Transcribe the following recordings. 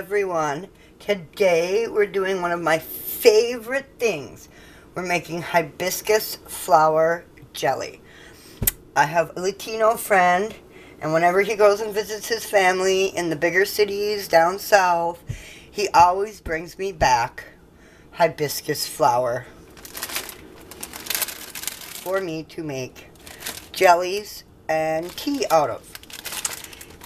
everyone. Today we're doing one of my favorite things. We're making hibiscus flower jelly. I have a Latino friend, and whenever he goes and visits his family in the bigger cities down south, he always brings me back hibiscus flower for me to make jellies and tea out of.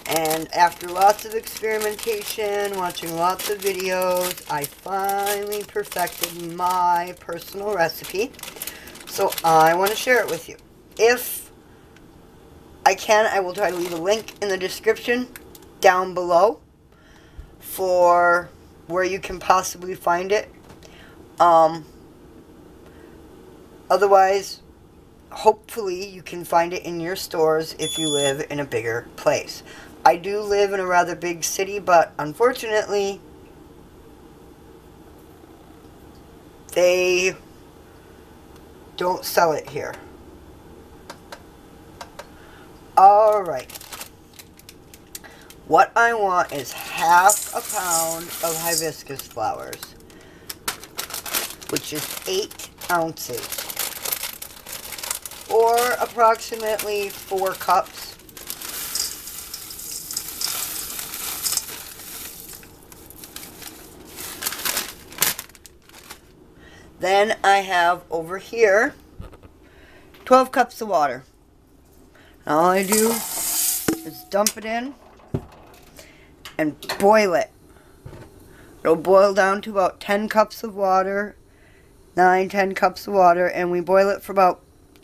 And after lots of experimentation, watching lots of videos, I finally perfected my personal recipe. So I want to share it with you. If I can, I will try to leave a link in the description down below for where you can possibly find it. Otherwise, hopefully you can find it in your stores if you live in a bigger place. I do live in a rather big city, but unfortunately, they don't sell it here. Alright. What I want is half a pound of hibiscus flowers, which is 8 ounces, or approximately 4 cups. Then I have over here 12 cups of water. All I do is dump it in and boil it. It'll boil down to about 10 cups of water, 9, 10 cups of water, and we boil it for about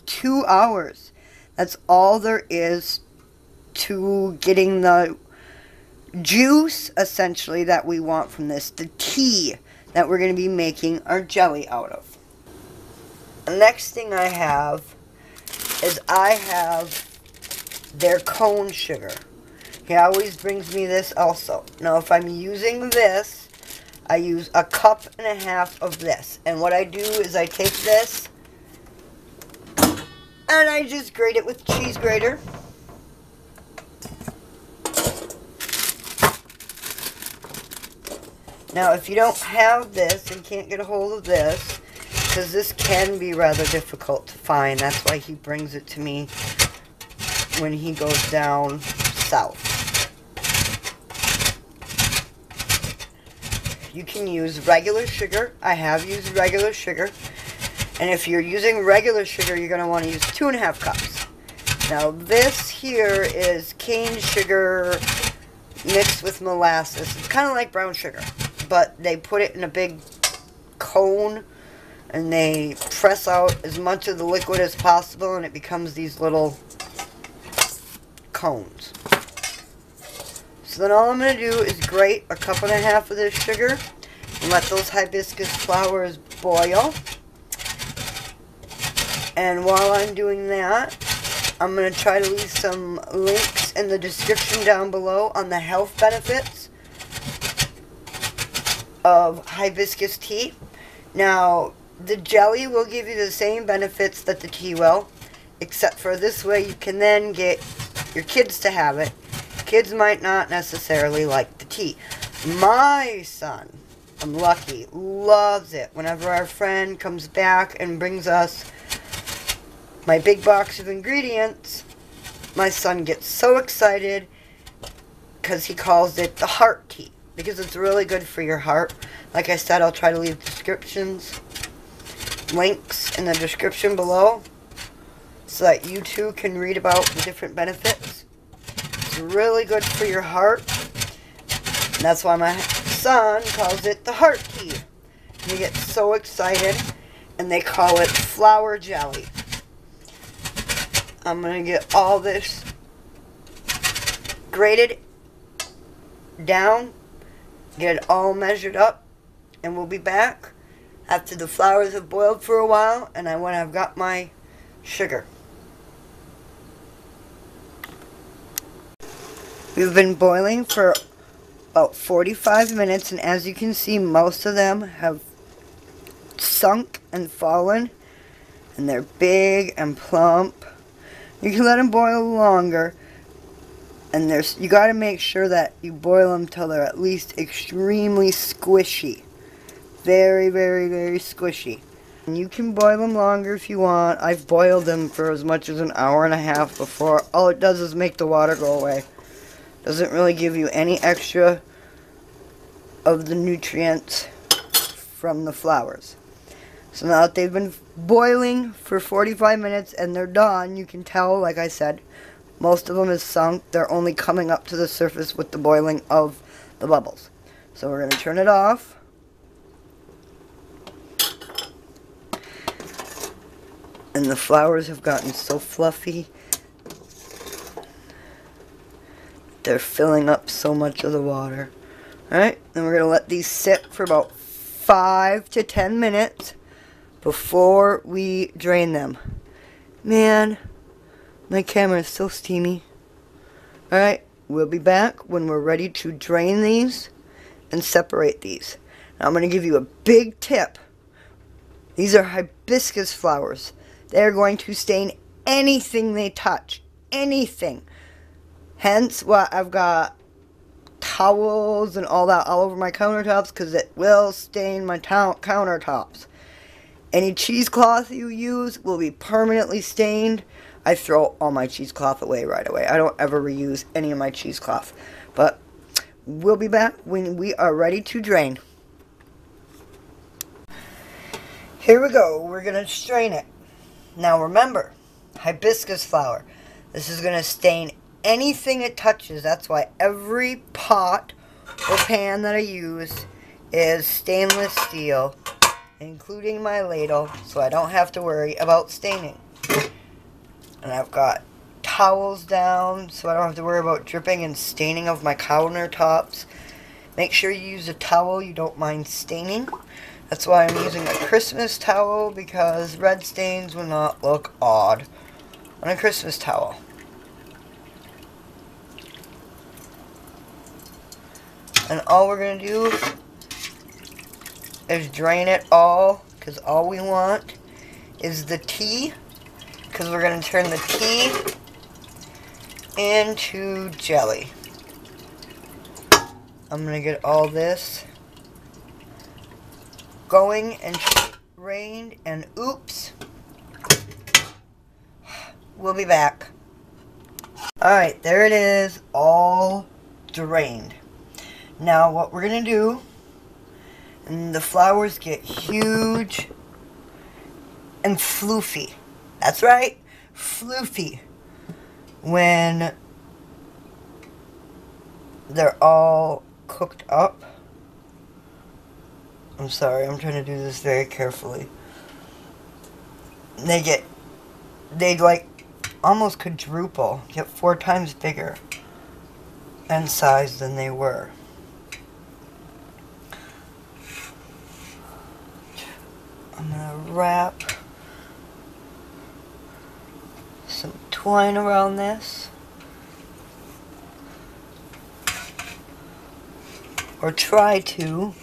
2 hours. That's all there is to getting the juice, essentially, that we want from this, the tea that we're going to be making our jelly out of. The next thing I have is their cone sugar. He always brings me this also. Now if I'm using this, I use 1.5 cups of this. And what I do is I take this and I just grate it with cheese grater. Now, if you don't have this and can't get a hold of this, because this can be rather difficult to find, that's why he brings it to me when he goes down south. You can use regular sugar. I have used regular sugar. And if you're using regular sugar, you're going to want to use 2.5 cups. Now, this here is cane sugar mixed with molasses. It's kind of like brown sugar, but they put it in a big cone and they press out as much of the liquid as possible and it becomes these little cones. So then all I'm going to do is grate 1.5 cups of this sugar and let those hibiscus flowers boil. And while I'm doing that, I'm going to try to leave some links in the description down below on the health benefits of hibiscus tea. Now, the jelly will give you the same benefits that the tea will, except for this way you can then get your kids to have it. Kids might not necessarily like the tea. My son, I'm lucky, loves it. Whenever our friend comes back and brings us my big box of ingredients, my son gets so excited because he calls it the heart tea, because it's really good for your heart. Like I said, I'll try to leave links in the description below so that you too can read about the different benefits. It's really good for your heart, and that's why my son calls it the heart tea. He gets so excited, and they call it flower jelly. I'm going to get all this grated down, get it all measured up, and we'll be back after the flowers have boiled for a while and when I've got my sugar. We've been boiling for about 45 minutes, and as you can see, most of them have sunk and fallen, and they're big and plump. You can let them boil longer, and there's, you got to make sure that you boil them till they're at least extremely squishy, very, very, very squishy. And you can boil them longer if you want. I've boiled them for as much as an hour and a half before. All it does is make the water go away. Doesn't really give you any extra of the nutrients from the flowers. So now that they've been boiling for 45 minutes and they're done, you can tell, like I said, most of them is sunk. They're only coming up to the surface with the boiling of the bubbles. So we're going to turn it off. And the flowers have gotten so fluffy. They're filling up so much of the water. Alright, and we're going to let these sit for about 5 to 10 minutes before we drain them. Man, my camera is so steamy. Alright, we'll be back when we're ready to drain these and separate these. Now I'm going to give you a big tip. These are hibiscus flowers. They're going to stain anything they touch. Anything. Hence why I've got towels and all that all over my countertops, because it will stain my countertops. Any cheesecloth you use will be permanently stained. I throw all my cheesecloth away right away. I don't ever reuse any of my cheesecloth. But we'll be back when we are ready to drain. Here we go. We're going to strain it. Now remember, hibiscus flower. This is going to stain anything it touches. That's why every pot or pan that I use is stainless steel, including my ladle, so I don't have to worry about staining. And I've got towels down, so I don't have to worry about dripping and staining of my countertops. Make sure you use a towel you don't mind staining. That's why I'm using a Christmas towel, because red stains will not look odd on a Christmas towel. And all we're going to do is drain it all, because all we want is the tea, because we're going to turn the tea into jelly. I'm going to get all this going and rained, and oops, we'll be back. Alright, there it is, all drained. Now what we're gonna do, and the flowers get huge and floofy. That's right, floofy, when they're all cooked up. I'm sorry, I'm trying to do this very carefully. They like almost quadruple, get 4 times bigger in size than they were. I'm going to wrap some twine around this, or try to.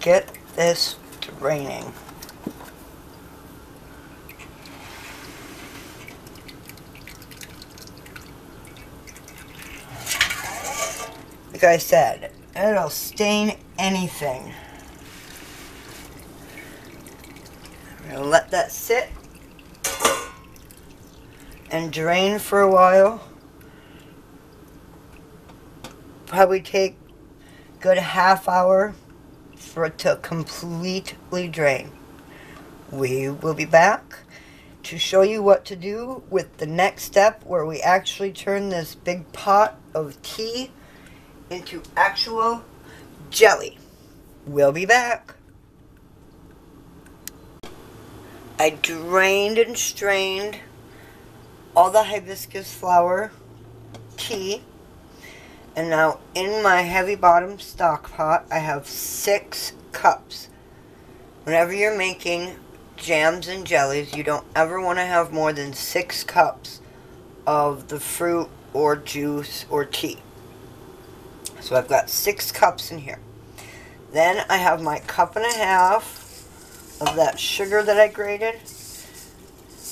Get this draining. Like I said, it'll stain anything. I'm going to let that sit and drain for a while. Probably take a good half hour for it to completely drain. We will be back to show you what to do with the next step, where we actually turn this big pot of tea into actual jelly. We'll be back. I drained and strained all the hibiscus flower tea. And now in my heavy bottom stock pot, I have 6 cups. Whenever you're making jams and jellies, you don't ever want to have more than 6 cups of the fruit or juice or tea. So I've got 6 cups in here. Then I have my 1.5 cups of that sugar that I grated.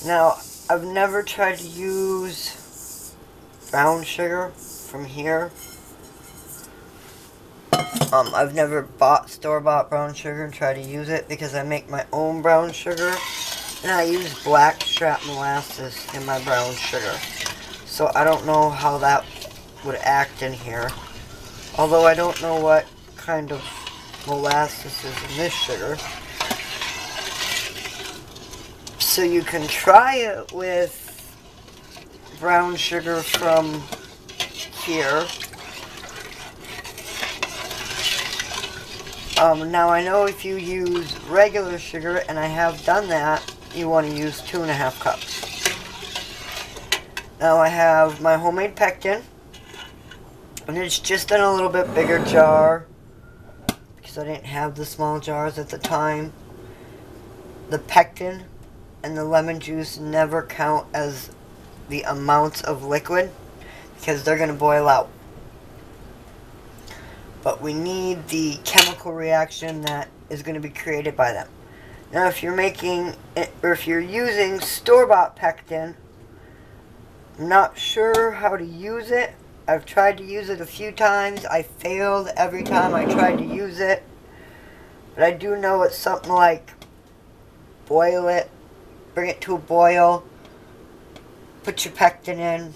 Now, I've never tried to use brown sugar from here. I've never bought store-bought brown sugar and tried to use it because I make my own brown sugar, and I use blackstrap molasses in my brown sugar. So I don't know how that would act in here. Although I don't know what kind of molasses is in this sugar. So you can try it with brown sugar from here. Now I know if you use regular sugar, and I have done that, you want to use 2.5 cups. Now I have my homemade pectin, and it's just in a little bit bigger jar because I didn't have the small jars at the time. The pectin and the lemon juice never count as the amounts of liquid because they're going to boil out. But we need the chemical reaction that is going to be created by them. Now if you're making it, or if you're using store-bought pectin, I'm not sure how to use it. I've tried to use it a few times. I failed every time I tried to use it. But I do know it's something like boil it, bring it to a boil, put your pectin in,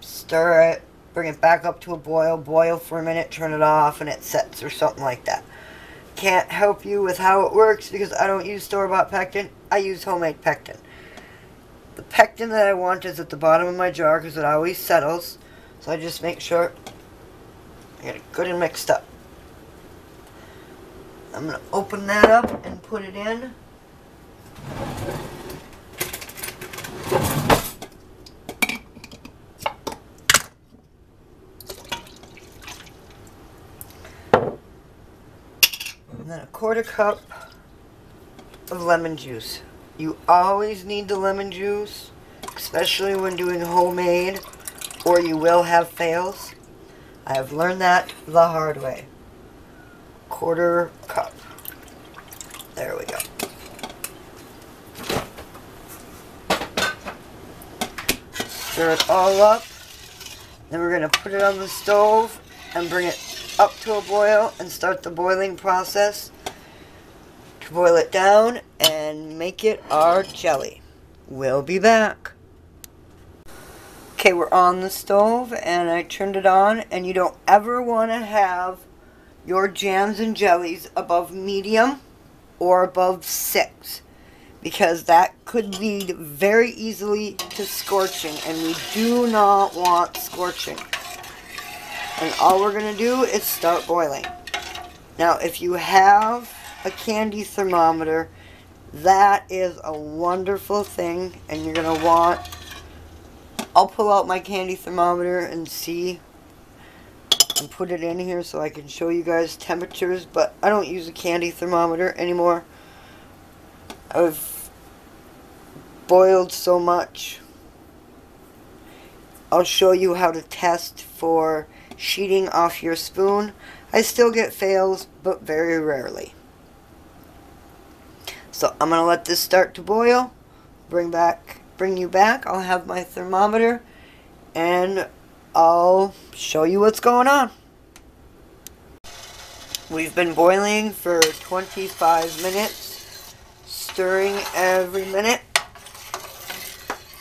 stir it, bring it back up to a boil, boil for a minute, turn it off, and it sets or something like that. Can't help you with how it works because I don't use store-bought pectin. I use homemade pectin. The pectin that I want is at the bottom of my jar because it always settles. So I just make sure I get it good and mixed up. I'm going to open that up and put it in. And then 1/4 cup of lemon juice. You always need the lemon juice, especially when doing homemade, or you will have fails. I have learned that the hard way. 1/4 cup. There we go. Stir it all up. Then we're going to put it on the stove and bring it up to a boil and start the boiling process to boil it down and make it our jelly. We'll be back. Okay, we're on the stove and I turned it on, and you don't ever want to have your jams and jellies above medium or above 6 because that could lead very easily to scorching, and we do not want scorching. And all we're going to do is start boiling. Now, if you have a candy thermometer, that is a wonderful thing. And you're going to want... I'll pull out my candy thermometer and see. And put it in here so I can show you guys temperatures. But I don't use a candy thermometer anymore. I've boiled so much. I'll show you how to test for sheeting off your spoon. I still get fails, but very rarely. So I'm going to let this start to boil. Bring you back. I'll have my thermometer and I'll show you what's going on. We've been boiling for 25 minutes, stirring every minute.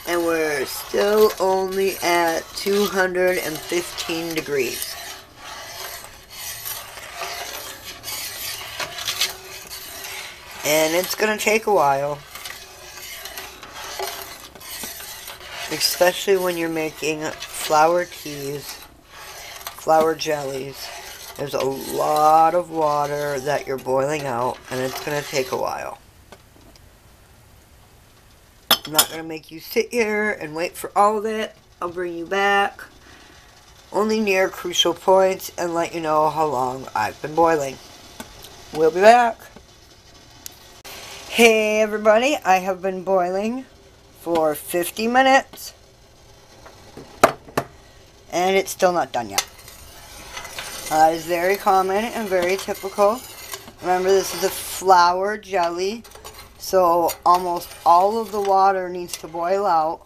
And we're still only at 215 degrees. And it's going to take a while. Especially when you're making flour teas, flour jellies. There's a lot of water that you're boiling out, and it's going to take a while. I'm not going to make you sit here and wait for all of it. I'll bring you back only near crucial points and let you know how long I've been boiling. We'll be back. Hey everybody, I have been boiling for 50 minutes. and it's still not done yet. That is very common and very typical. Remember, this is a flour jelly, so almost all of the water needs to boil out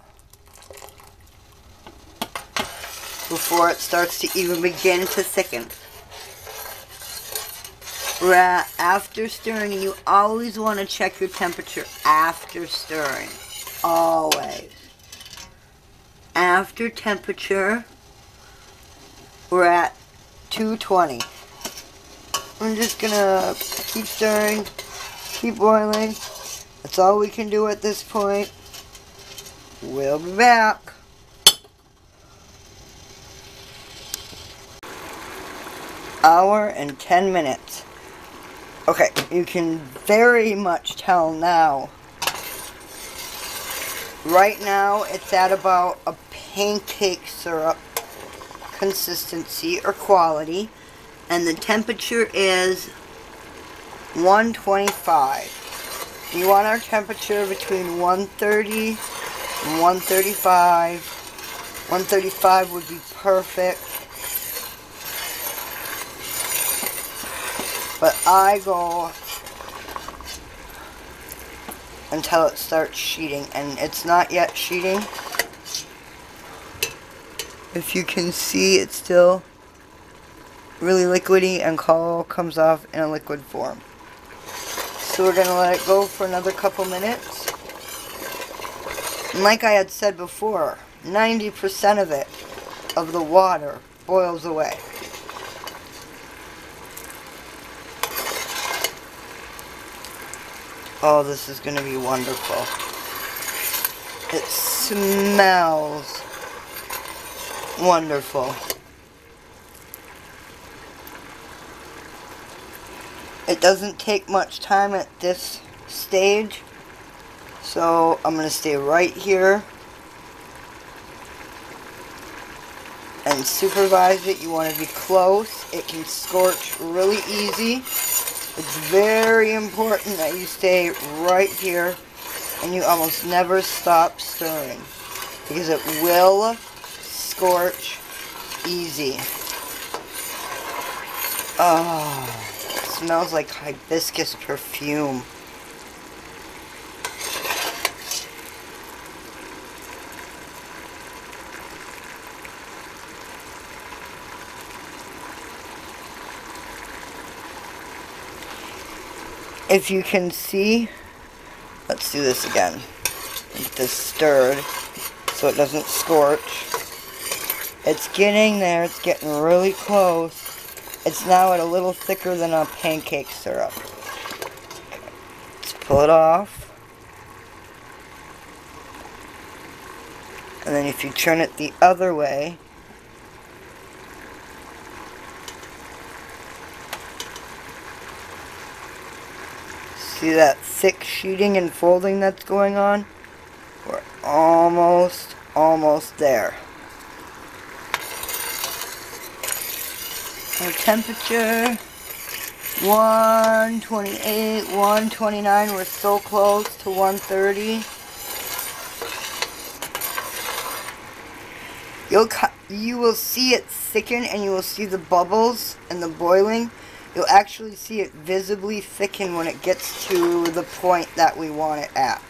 before it starts to even begin to thicken. After stirring, you always want to check your temperature after stirring. Always. After temperature, we're at 220. I'm just going to keep stirring, keep boiling. That's all we can do at this point. We'll be back. Hour and 10 minutes. Okay, you can very much tell now. Right now, it's at about a pancake syrup consistency or quality, and the temperature is 125. You want our temperature between 130 and 135. 135 would be perfect. But I go until it starts sheeting, and it's not yet sheeting. If you can see, it's still really liquidy and all comes off in a liquid form. So we're going to let it go for another couple minutes. And like I had said before, 90% of it, of the water, boils away. Oh, this is going to be wonderful. It smells wonderful. It doesn't take much time at this stage, so I'm going to stay right here and supervise it. You want to be close. It can scorch really easy. It's very important that you stay right here and you almost never stop stirring, because it will scorch easy. Oh, it smells like hibiscus perfume. If you can see, let's do this again. Get this stirred so it doesn't scorch. It's getting there. It's getting really close. It's now at a little thicker than a pancake syrup. Okay. Let's pull it off. And then if you turn it the other way, see that thick sheeting and folding that's going on? We're almost there. Our temperature, 128, 129. We're so close to 130. You will see it thicken, and you will see the bubbles and the boiling. You'll actually see it visibly thicken when it gets to the point that we want it at.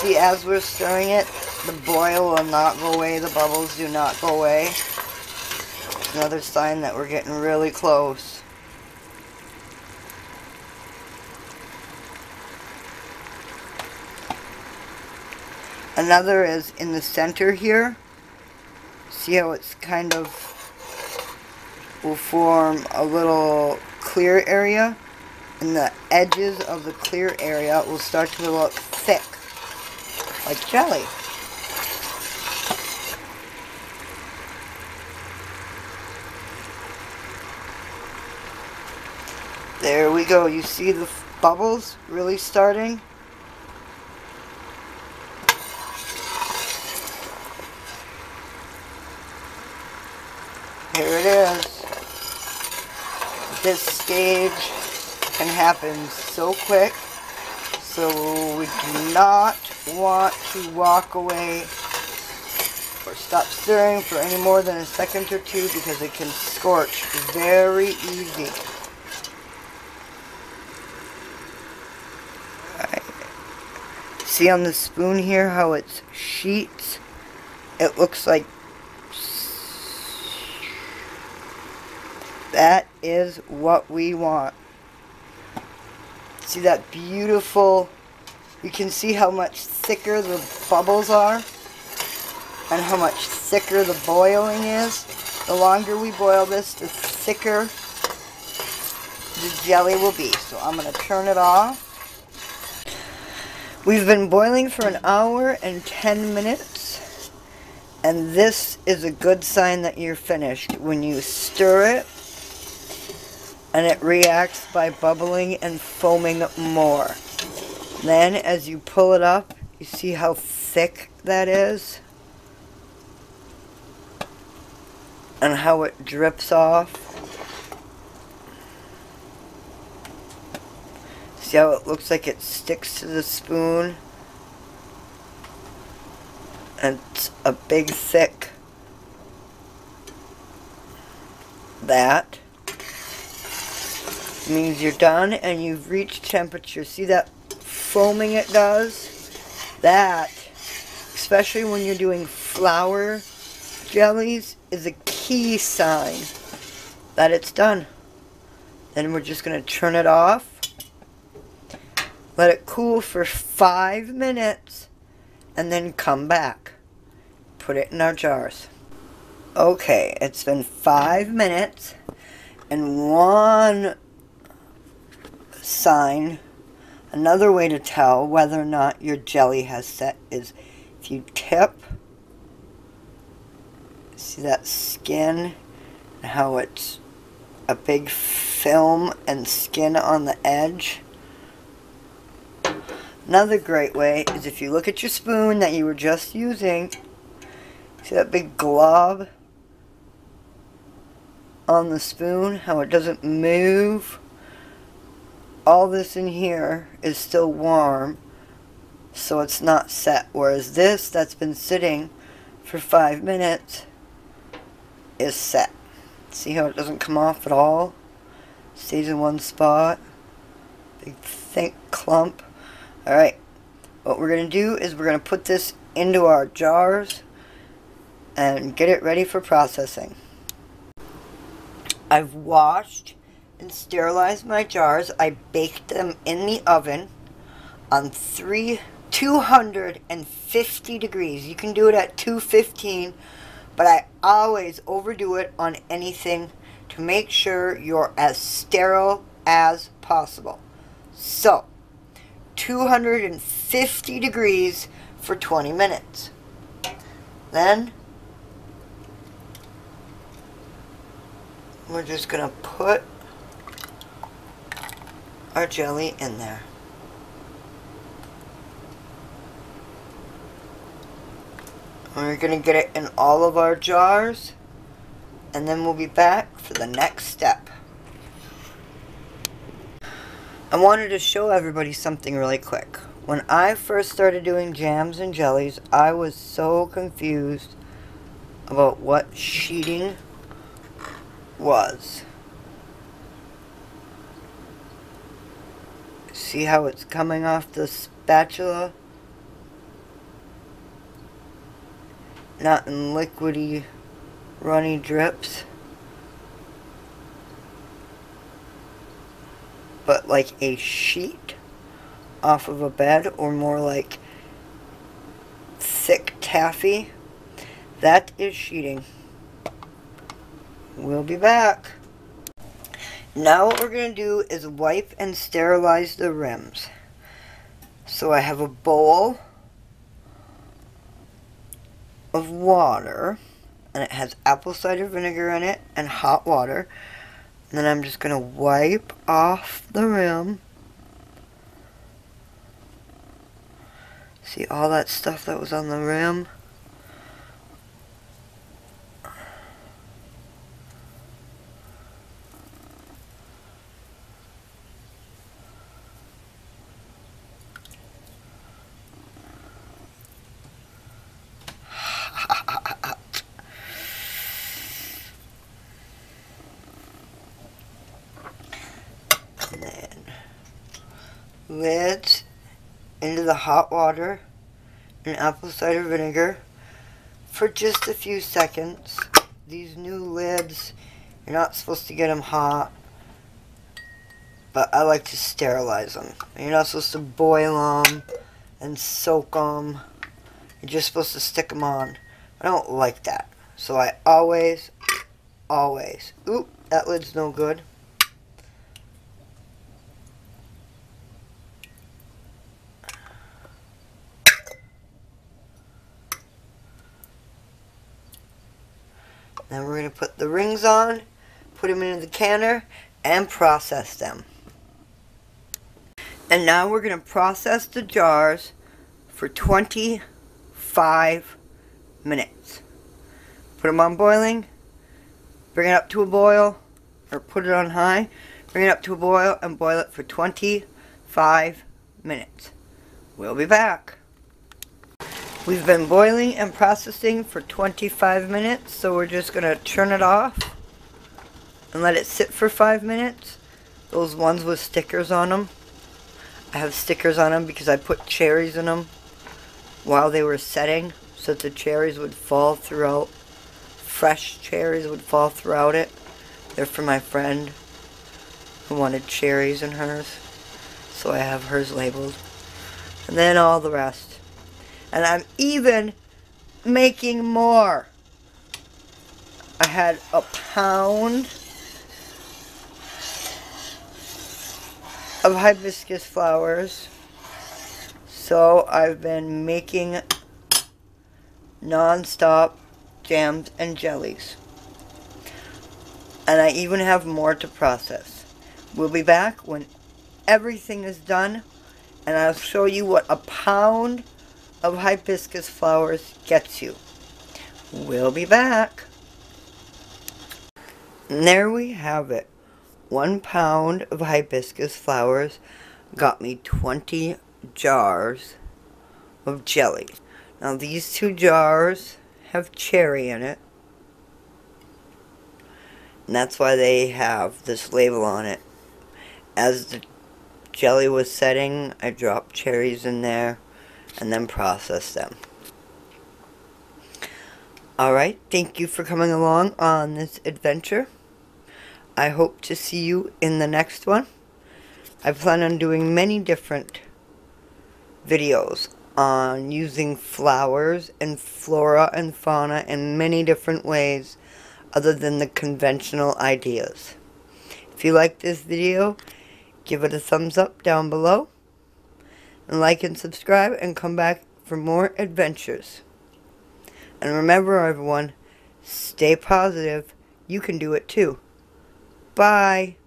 See, as we're stirring it, the boil will not go away, the bubbles do not go away. Another sign that we're getting really close. Another is in the center here. See how it's kind of will form a little clear area, and the edges of the clear area will start to look thick, like jelly. There we go. You see the bubbles really starting? it is. This stage can happen so quick, so we do not want to walk away or stop stirring for any more than a second or two, because it can scorch very easy. Right. See on the spoon here how it's sheets? It looks like that is what we want. See that beautiful, you can see how much thicker the bubbles are and how much thicker the boiling is. The longer we boil this, the thicker the jelly will be. So I'm going to turn it off. We've been boiling for an hour and 10 minutes, and this is a good sign that you're finished. When you stir it and it reacts by bubbling and foaming more. Then as you pull it up, you see how thick that is and how it drips off. See how it looks like it sticks to the spoon? And it's a big thick. That means you're done and you've reached temperature. See that foaming it does? That, especially when you're doing flour jellies, is a key sign that it's done. Then we're just going to turn it off, let it cool for 5 minutes, and then come back, put it in our jars. Okay, it's been 5 minutes, and one sign, another way to tell whether or not your jelly has set, is if you tip. See that skin and how it's a big film and skin on the edge? Another great way is if you look at your spoon that you were just using, see that big glob on the spoon, how it doesn't move? All this in here is still warm, so it's not set, whereas this that's been sitting for 5 minutes is set. See how it doesn't come off at all? Stays in one spot. Big thick clump. Alright, what we're going to do is we're going to put this into our jars and get it ready for processing. I've washed and sterilized my jars. I baked them in the oven on 250 degrees. You can do it at 215, but I always overdo it on anything to make sure you're as sterile as possible. So 250 degrees for 20 minutes. Then we're just gonna put our jelly in there. We're going to get it in all of our jars, and then we'll be back for the next step. I wanted to show everybody something really quick. When I first started doing jams and jellies, I was so confused about what sheeting was. See how it's coming off the spatula? Not in liquidy, runny drips, but like a sheet off of a bed, or more like thick taffy. That is sheeting. We'll be back. Now what we're going to do is wipe and sterilize the rims. So I have a bowl of water, and it has apple cider vinegar in it and hot water, and then I'm just going to wipe off the rim. See all that stuff that was on the rim? lids, into the hot water and apple cider vinegar for just a few seconds. These new lids, you're not supposed to get them hot, but I like to sterilize them. You're not supposed to boil them and soak them. You're just supposed to stick them on. I don't like that. So I always, oop, that lid's no good. Then we're going to put the rings on, put them into the canner, and process them. And now we're going to process the jars for 25 minutes. Put them on boiling, bring it up to a boil, or put it on high, bring it up to a boil, and boil it for 25 minutes. We'll be back. We've been boiling and processing for 25 minutes, so we're just going to turn it off and let it sit for 5 minutes. Those ones with stickers on them. I have stickers on them because I put cherries in them while they were setting so that the cherries would fall throughout. Fresh cherries would fall throughout it. They're for my friend who wanted cherries in hers, so I have hers labeled. And then all the rest. And I'm even making more. I had a pound of hibiscus flowers. So I've been making non-stop jams and jellies. And I even have more to process. We'll be back when everything is done. And I'll show you what a pound of hibiscus flowers gets you. We'll be back. And there we have it. 1 pound of hibiscus flowers got me 20 jars of jelly. Now these 2 jars have cherry in it, and that's why they have this label on it. As the jelly was setting, I dropped cherries in there and then process them. Alright, thank you for coming along on this adventure. I hope to see you in the next one. I plan on doing many different videos on using flowers and flora and fauna in many different ways other than the conventional ideas. If you like this video, give it a thumbs up down below. And like and subscribe and come back for more adventures. And remember everyone, stay positive. You can do it too. Bye.